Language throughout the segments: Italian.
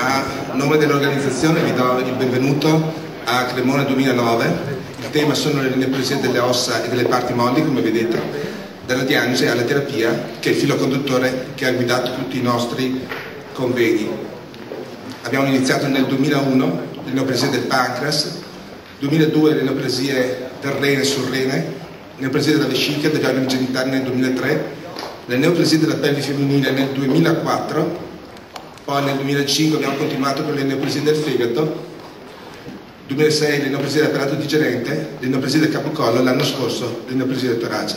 A nome dell'organizzazione vi do il benvenuto a Cremona 2009. Il tema sono le neoplasie delle ossa e delle parti molli, come vedete, dalla diagnosi alla terapia, che è il filo conduttore che ha guidato tutti i nostri convegni. Abbiamo iniziato nel 2001 le neoplasie del pancreas, 2002 le neoplasie del rene sul rene, neoplasie della vescica, degli organi genitali nel 2003, le neoplasie della pelvi femminile nel 2004, poi nel 2005 abbiamo continuato con le neoplasie del fegato, 2006 le neoplasie dell'apparato digerente, le neoplasie del capocollo, l'anno scorso le neoplasie del torace.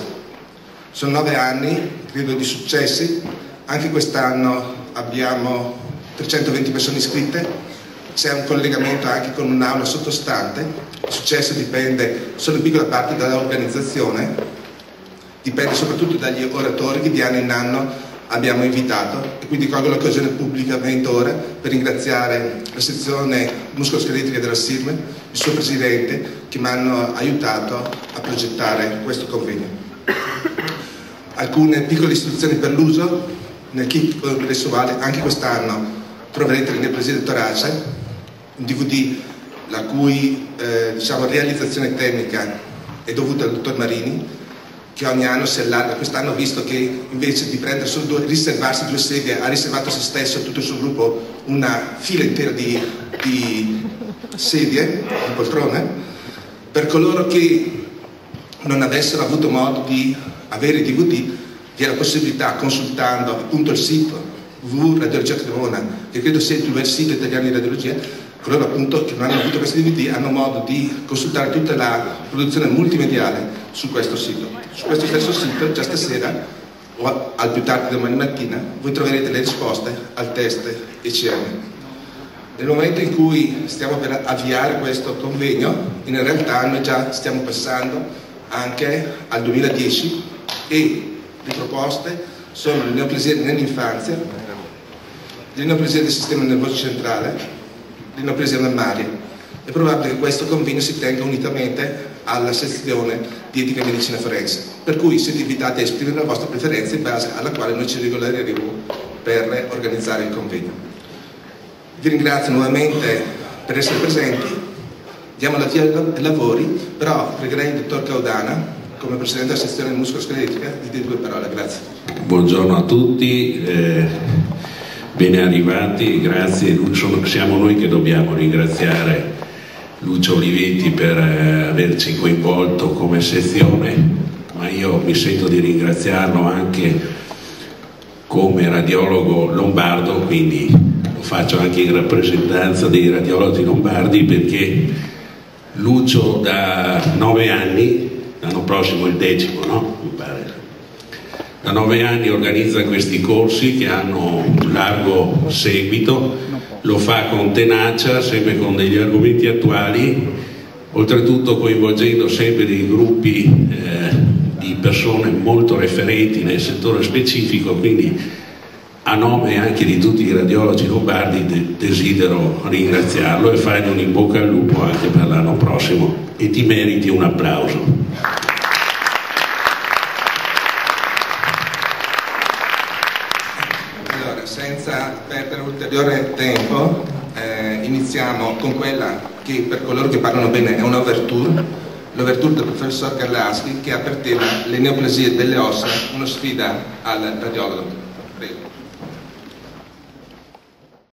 Sono 9 anni, credo, di successi. Anche quest'anno abbiamo 320 persone iscritte. C'è un collegamento anche con un'aula sottostante. Il successo dipende solo in piccola parte dall'organizzazione, dipende soprattutto dagli oratori che di anno in anno abbiamo invitato, e quindi colgo l'occasione pubblicamente ora per ringraziare la sezione muscoloscheletrica della SIRM, il suo presidente, che mi hanno aiutato a progettare questo convegno. Alcune piccole istruzioni per l'uso nel kit congressuale. Anche quest'anno troverete nel presidente torace un DVD la cui realizzazione tecnica è dovuta al dottor Marini, che ogni anno si allarga. Quest'anno ho visto che invece di prendere solo riservarsi due sedie, ha riservato a se stesso e a tutto il suo gruppo una fila intera di sedie, di poltrone. Per coloro che non avessero avuto modo di avere i DVD, vi è la possibilità, consultando appunto il sito Radiologia Cremona, che credo sia il più bel sito italiano di radiologia, coloro appunto che non hanno avuto questi DVD hanno modo di consultare tutta la produzione multimediale su questo sito. Su questo stesso sito, già stasera o al più tardi domani mattina, voi troverete le risposte al test ECM. Nel momento in cui stiamo per avviare questo convegno, in realtà noi già stiamo passando anche al 2010 e le proposte sono le neoplasie nell'infanzia, le neoplasie del sistema nervoso centrale, le neoplasie mammarie. È probabile che questo convegno si tenga unitamente alla sezione di etica e medicina forense, per cui siete invitati a esprimere la vostra preferenza, in base alla quale noi ci regoleremo per organizzare il convegno. Vi ringrazio nuovamente per essere presenti, diamo la via ai lavori, però pregherei il dottor Caudana, come Presidente della sezione muscoloscheletrica, di dire due parole. Grazie. Buongiorno a tutti, ben arrivati, grazie. Siamo noi che dobbiamo ringraziare Lucio Olivetti per averci coinvolto come sezione, ma io mi sento di ringraziarlo anche come radiologo lombardo, quindi lo faccio anche in rappresentanza dei radiologi lombardi, perché Lucio da 9 anni, l'anno prossimo il 10º, no? Mi pare. Da 9 anni organizza questi corsi che hanno un largo seguito, lo fa con tenacia, sempre con degli argomenti attuali, oltretutto coinvolgendo sempre dei gruppi di persone molto referenti nel settore specifico. Quindi a nome anche di tutti i radiologi lombardi desidero ringraziarlo e fargli un in bocca al lupo anche per l'anno prossimo, e ti meriti un applauso. Allora, senza perdere ulteriore tempo, iniziamo con quella che per coloro che parlano bene è un'ouverture, l'ouverture del professor Carlaschi, che ha per tema le neoplasie delle ossa, una sfida al radiologo.